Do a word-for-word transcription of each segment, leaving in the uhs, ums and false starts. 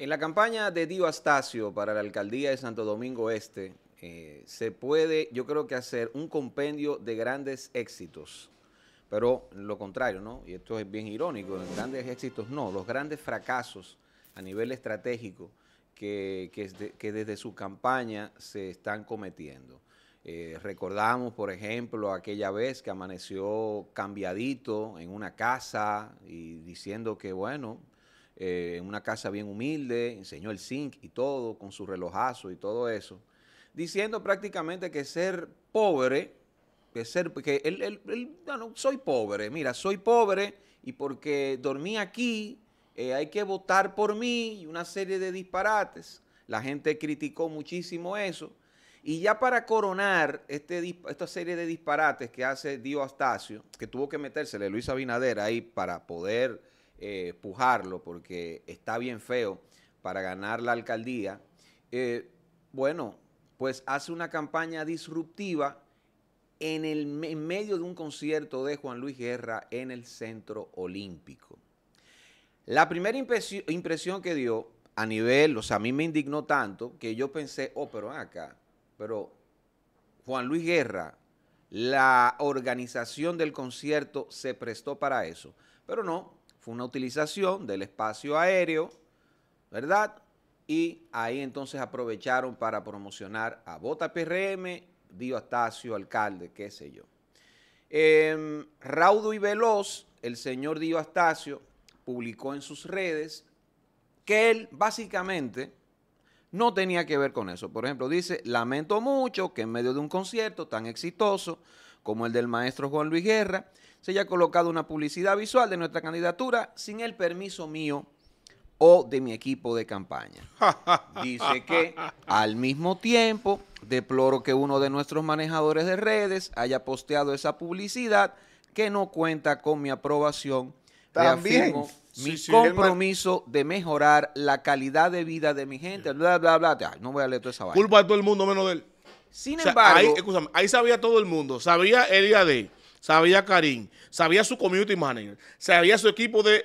En la campaña de Dio Astacio para la alcaldía de Santo Domingo Este, eh, se puede, yo creo que hacer un compendio de grandes éxitos, pero lo contrario, ¿no? Y esto es bien irónico, los grandes éxitos no, los grandes fracasos a nivel estratégico que, que, de, que desde su campaña se están cometiendo. Eh, recordamos, por ejemplo, aquella vez que amaneció cambiadito en una casa y diciendo que, bueno, eh, en una casa bien humilde, enseñó el zinc y todo, con su relojazo y todo eso, diciendo prácticamente que ser pobre, que ser, que él, él, él no, no, soy pobre, mira, soy pobre y porque dormí aquí eh, hay que votar por mí y una serie de disparates. La gente criticó muchísimo eso. Y ya para coronar este, esta serie de disparates que hace Dio Astacio, que tuvo que metérsele Luis Abinader ahí para poder eh, pujarlo, porque está bien feo para ganar la alcaldía, eh, bueno, pues hace una campaña disruptiva en, el, en medio de un concierto de Juan Luis Guerra en el Centro Olímpico. La primera impresión, impresión que dio a nivel, o sea, a mí me indignó tanto que yo pensé, oh, pero acá, pero Juan Luis Guerra, la organización del concierto se prestó para eso. Pero no, fue una utilización del espacio aéreo, ¿verdad? Y ahí entonces aprovecharon para promocionar a Bota P R M, Dio Astacio, alcalde, qué sé yo. Eh, Raudo y Veloz, el señor Dio Astacio, publicó en sus redes que él básicamente no tenía que ver con eso. Por ejemplo, dice, lamento mucho que en medio de un concierto tan exitoso como el del maestro Juan Luis Guerra, se haya colocado una publicidad visual de nuestra candidatura sin el permiso mío o de mi equipo de campaña. Dice que al mismo tiempo deploro que uno de nuestros manejadores de redes haya posteado esa publicidad que no cuenta con mi aprobación. También reafirmo mi sí, sí, compromiso de mejorar la calidad de vida de mi gente, bla, bla, bla. Ay, no voy a leer toda esa vaina. Culpa de todo el mundo menos de él. Sin o sea, embargo... Ahí, escúchame, ahí sabía todo el mundo. Sabía el I D A C, sabía Karim, sabía su community manager, sabía su equipo de,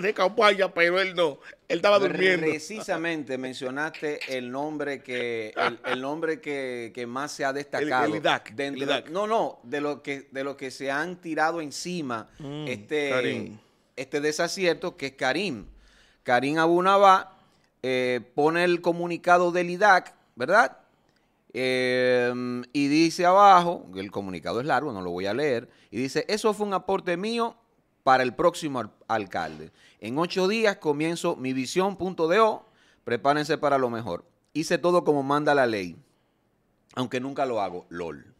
de campaña, pero él no. Él estaba durmiendo. Precisamente mencionaste el nombre que el, el nombre que, que más se ha destacado. El, el I D A C. Dentro, el I D A C. No, no, de lo que, de lo que se han tirado encima mm, este... Karim. Este desacierto que es Karim. Karim Abunabá eh, pone el comunicado del I D A C, ¿verdad? Eh, y dice abajo, el comunicado es largo, no lo voy a leer, y dice, eso fue un aporte mío para el próximo al alcalde. En ocho días comienzo mi visión punto do, prepárense para lo mejor. Hice todo como manda la ley, aunque nunca lo hago, lol.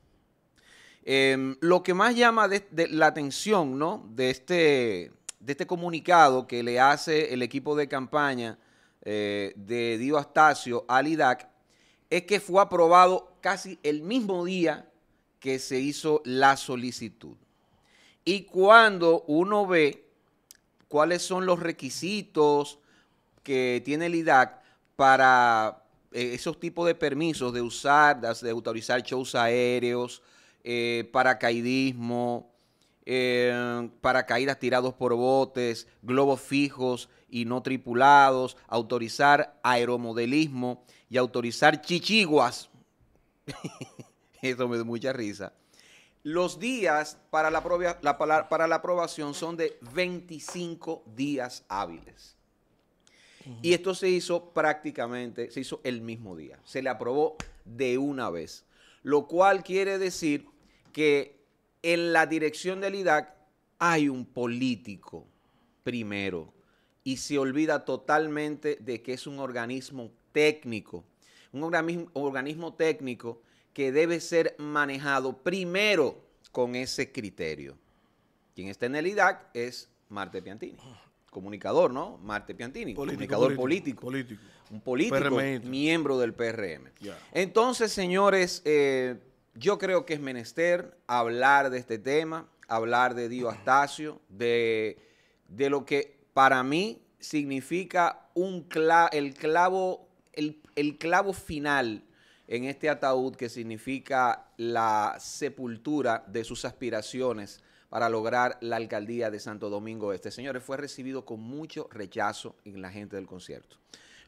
Eh, lo que más llama de, de la atención, ¿no?, de este... de este comunicado que le hace el equipo de campaña eh, de Dio Astacio al I D A C, es que fue aprobado casi el mismo día que se hizo la solicitud. Y cuando uno ve cuáles son los requisitos que tiene el I D A C para eh, esos tipos de permisos de usar, de autorizar shows aéreos, eh, paracaidismo, Eh, paracaídas tirados por botes, globos fijos y no tripulados, autorizar aeromodelismo y autorizar chichiguas. Eso me da mucha risa. Los días para la, la, para la aprobación son de veinticinco días hábiles. Uh-huh. Y esto se hizo prácticamente, se hizo el mismo día. Se le aprobó de una vez. Lo cual quiere decir que en la dirección del I D A C hay un político primero y se olvida totalmente de que es un organismo técnico, un organismo, organismo técnico que debe ser manejado primero con ese criterio. Quien está en el I D A C es Marte Piantini, comunicador, ¿no? Marte Piantini, político, comunicador político, político, político, un político P R M. Miembro del P R M. Yeah. Entonces, señores... Eh, yo creo que es menester hablar de este tema, hablar de Dio Astacio, de, de lo que para mí significa un cla el, clavo, el, el clavo final en este ataúd que significa la sepultura de sus aspiraciones para lograr la alcaldía de Santo Domingo Este. Señores, fue recibido con mucho rechazo en la gente del concierto.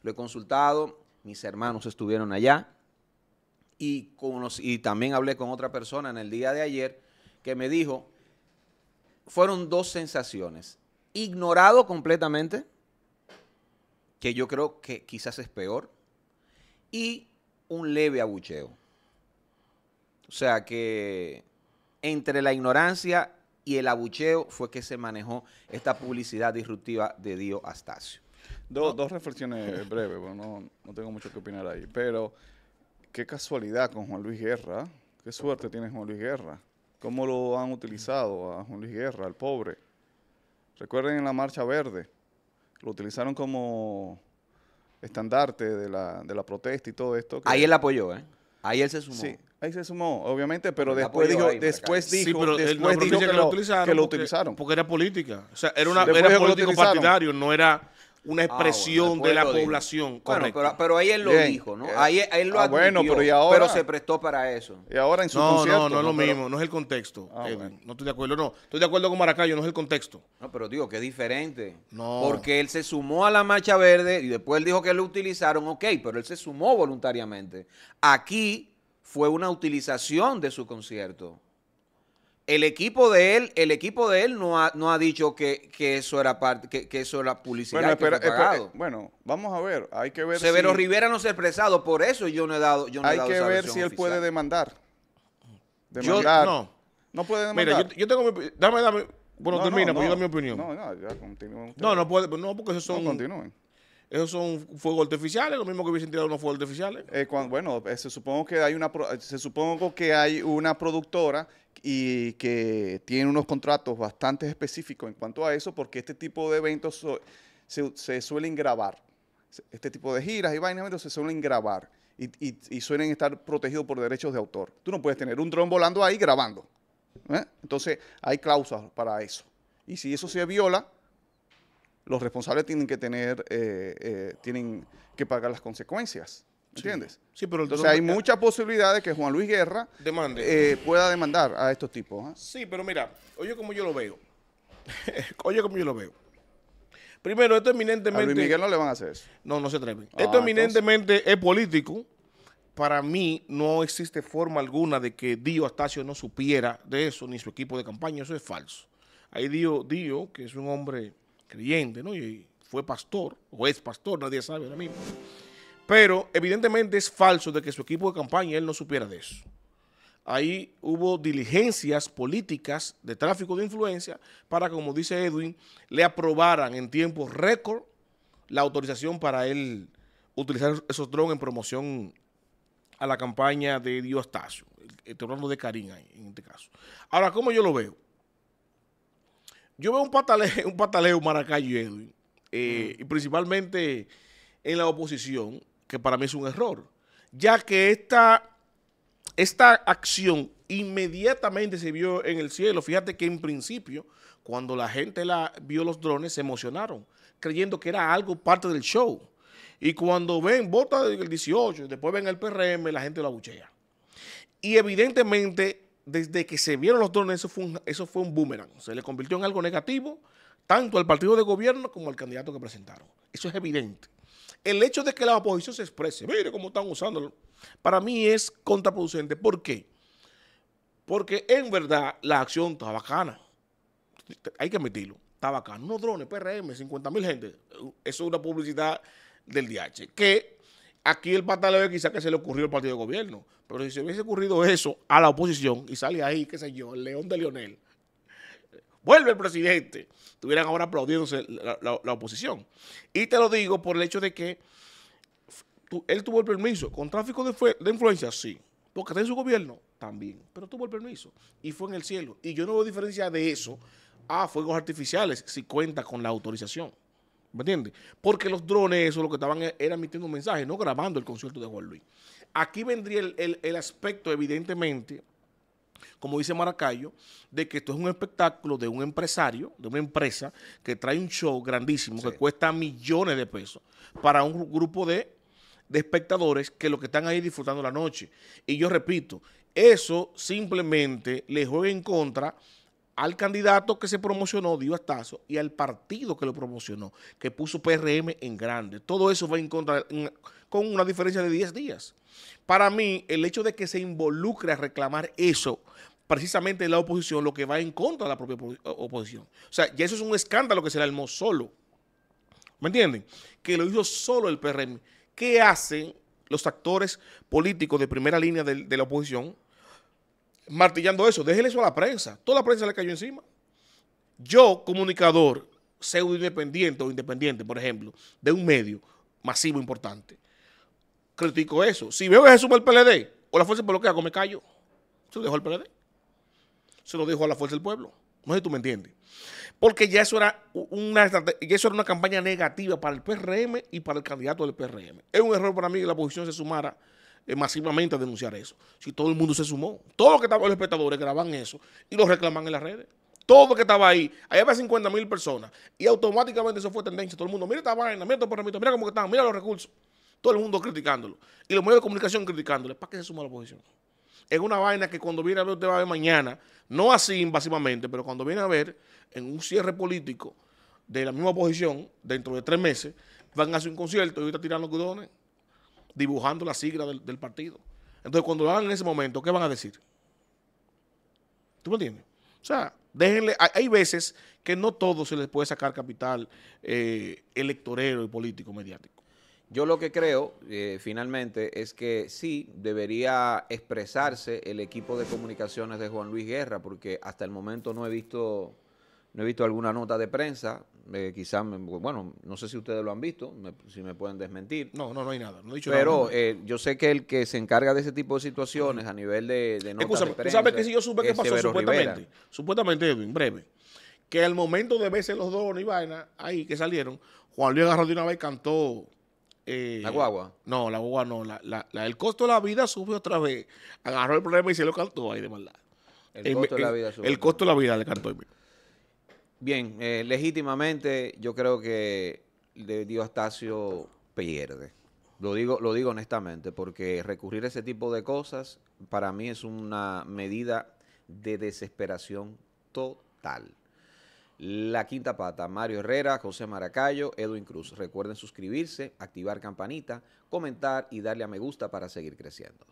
Lo he consultado, mis hermanos estuvieron allá y, con los, y también hablé con otra persona en el día de ayer que me dijo, fueron dos sensaciones, ignorado completamente, que yo creo que quizás es peor, y un leve abucheo. O sea que entre la ignorancia y el abucheo fue que se manejó esta publicidad disruptiva de Dio Astacio. Do, dos reflexiones breves, porque no, no tengo mucho que opinar ahí, pero qué casualidad con Juan Luis Guerra, qué suerte tiene Juan Luis Guerra, cómo lo han utilizado a Juan Luis Guerra, al pobre. Recuerden en la Marcha Verde, lo utilizaron como estandarte de la, de la protesta y todo esto. Que ahí él apoyó, ¿eh? Ahí él se sumó. Sí, ahí se sumó, obviamente, pero él después dijo, ahí, después dijo, sí, pero después él, dijo que, que, lo, utilizaron que lo utilizaron. Porque, porque era política, o sea, era, una, sí, era político partidario, no era una expresión ah, bueno, de la población. Bueno, pero, pero ahí él lo Bien. dijo, ¿no? Ahí él lo ah, admitió, bueno, pero, ¿y ahora? Pero se prestó para eso. Y ahora en su no, concierto. No, no, no es lo pero... mismo, no es el contexto. Ah, eh, bueno. No estoy de acuerdo, no. Estoy de acuerdo con Maracayo, no es el contexto. No, pero digo que es diferente. No. Porque él se sumó a la Marcha Verde y después él dijo que lo utilizaron, ok, pero él se sumó voluntariamente. Aquí fue una utilización de su concierto. El equipo de él, el equipo de él no ha, no ha dicho que, que eso era parte, que, que eso era publicidad. Bueno, espera, que fue pagado. Espera, bueno, vamos a ver, hay que ver. Severo si, Rivera no se ha expresado, por eso yo no he dado. Yo no hay he dado que ver si él oficial. puede demandar. Demandar. Yo, no, no puede demandar. Mira, yo, yo tengo mi, dame, dame. Bueno, no, termina, no, porque no, yo doy mi opinión. No, no, ya continúen. No, no puede, no, porque esos son. No, continúen. Esos son fuegos artificiales, lo mismo que hubiesen tirado unos fuegos artificiales. Eh, cuando, bueno, eh, se supongo que hay una, se supongo que hay una productora y que tiene unos contratos bastante específicos en cuanto a eso, porque este tipo de eventos so, se, se suelen grabar. Este tipo de giras y vainas se suelen grabar y, y, y suelen estar protegidos por derechos de autor. Tú no puedes tener un dron volando ahí grabando, ¿eh? Entonces hay cláusulas para eso. Y si eso se viola, los responsables tienen que tener, eh, eh, tienen que pagar las consecuencias, ¿entiendes? Sí, sí, pero entonces hay muchas posibilidades que Juan Luis Guerra demande. Eh, pueda demandar a estos tipos, ¿eh? Sí, pero mira, oye como yo lo veo, oye como yo lo veo. Primero, esto eminentemente... A Luis Miguel no le van a hacer eso. No, no se atreven. Ah, esto eminentemente entonces... es político. Para mí no existe forma alguna de que Dio Astacio no supiera de eso, ni su equipo de campaña, eso es falso. Ahí Dio, Dio que es un hombre... creyente, ¿no? Y fue pastor, o es pastor, nadie sabe ahora mismo. Pero evidentemente es falso de que su equipo de campaña, él no supiera de eso. Ahí hubo diligencias políticas de tráfico de influencia para, como dice Edwin, le aprobaran en tiempo récord la autorización para él utilizar esos drones en promoción a la campaña de Dio Astacio. Estoy hablando de Karim ahí, en este caso. Ahora, ¿cómo yo lo veo? Yo veo un pataleo, un pataleo Maracayo y Edwin, eh, uh-huh. y principalmente en la oposición, que para mí es un error, ya que esta, esta acción inmediatamente se vio en el cielo. Fíjate que en principio, cuando la gente la, vio los drones, se emocionaron, creyendo que era algo parte del show. Y cuando ven Bota del dieciocho, después ven el P R M, la gente lo abuchea. Y evidentemente... desde que se vieron los drones, eso fue, un, eso fue un boomerang. Se le convirtió en algo negativo, tanto al partido de gobierno como al candidato que presentaron. Eso es evidente. El hecho de que la oposición se exprese, mire cómo están usándolo, para mí es contraproducente. ¿Por qué? Porque en verdad la acción está bacana. Hay que admitirlo. Está bacana. Unos drones, P R M, cincuenta mil gente. Eso es una publicidad del D H. Que... aquí el pataleo quizás que se le ocurrió al partido de gobierno, pero si se hubiese ocurrido eso a la oposición y sale ahí, qué sé yo, el león de Lionel, vuelve el presidente, estuvieran ahora aplaudiéndose la, la, la oposición. Y te lo digo por el hecho de que tu, él tuvo el permiso, con tráfico de, de influencia, sí, porque está en su gobierno también, pero tuvo el permiso y fue en el cielo. Y yo no veo diferencia de eso a fuegos artificiales si cuenta con la autorización. ¿Me entiendes? Porque los drones, eso lo que estaban era emitiendo un mensaje, no grabando el concierto de Juan Luis. Aquí vendría el, el, el aspecto, evidentemente, como dice Maracayo, de que esto es un espectáculo de un empresario, de una empresa que trae un show grandísimo, sí, que cuesta millones de pesos para un grupo de, de espectadores que lo que están ahí disfrutando la noche. Y yo repito, eso simplemente le juega en contra al candidato que se promocionó, Dio Astacio, y al partido que lo promocionó, que puso P R M en grande. Todo eso va en contra, en, con una diferencia de diez días. Para mí, el hecho de que se involucre a reclamar eso, precisamente en la oposición, lo que va en contra de la propia oposición. O sea, ya eso es un escándalo que se le armó solo. ¿Me entienden? Que lo hizo solo el P R M. ¿Qué hacen los actores políticos de primera línea de, de la oposición? Martillando eso, déjele eso a la prensa. Toda la prensa le cayó encima. Yo, comunicador, pseudo independiente o independiente, por ejemplo, de un medio masivo importante, critico eso. Si veo que se suma el P L D o la Fuerza del Pueblo, ¿qué hago? Me callo. Se lo dejó al P L D. Se lo dejó a la Fuerza del Pueblo. No sé si tú me entiendes. Porque ya eso era una, ya eso era una campaña negativa para el P R M y para el candidato del P R M. Es un error para mí que la oposición se sumara masivamente a denunciar eso. Si todo el mundo se sumó, todos los que estaban, los espectadores graban eso y lo reclaman en las redes. Todo lo que estaba ahí, ahí había cincuenta mil personas y automáticamente eso fue tendencia. Todo el mundo, mira esta vaina, mira estos perramitos, mira cómo que están, mira los recursos. Todo el mundo criticándolo. Y los medios de comunicación criticándole. ¿Para qué se suma la oposición? Es una vaina que cuando viene a ver, usted va a ver mañana, no así invasivamente, pero cuando viene a ver en un cierre político de la misma oposición, dentro de tres meses, van a hacer un concierto y ahorita tiran los gudones, dibujando la sigla del, del partido. Entonces, cuando lo hagan en ese momento, ¿qué van a decir? ¿Tú me entiendes? O sea, déjenle, hay, hay veces que no todo se les puede sacar capital eh, electorero y político mediático. Yo lo que creo, eh, finalmente, es que sí debería expresarse el equipo de comunicaciones de Juan Luis Guerra, porque hasta el momento no he visto, no he visto alguna nota de prensa. Eh, quizás, bueno, no sé si ustedes lo han visto, me, si me pueden desmentir. No, no, no hay nada. No he dicho Pero nada. Eh, yo sé que el que se encarga de ese tipo de situaciones a nivel de, de notas de prensa, tú sabes que si yo supe qué pasó, Severo supuestamente, Rivera. supuestamente, en breve, que al momento de verse los dones y vaina, ahí que salieron, Juan Luis agarró de una vez y cantó. Eh, ¿La guagua? No, la guagua no. La, la, la, el costo de la vida subió otra vez. Agarró el problema y se lo cantó ahí de maldad. El, el costo el, de la vida subió. El costo de la vida le cantó. Bien, eh, legítimamente yo creo que Dio Astacio pierde. Lo digo, lo digo honestamente, porque recurrir a ese tipo de cosas para mí es una medida de desesperación total. La Quinta Pata, Mario Herrera, José Maracayo, Edwin Cruz. Recuerden suscribirse, activar campanita, comentar y darle a me gusta para seguir creciendo.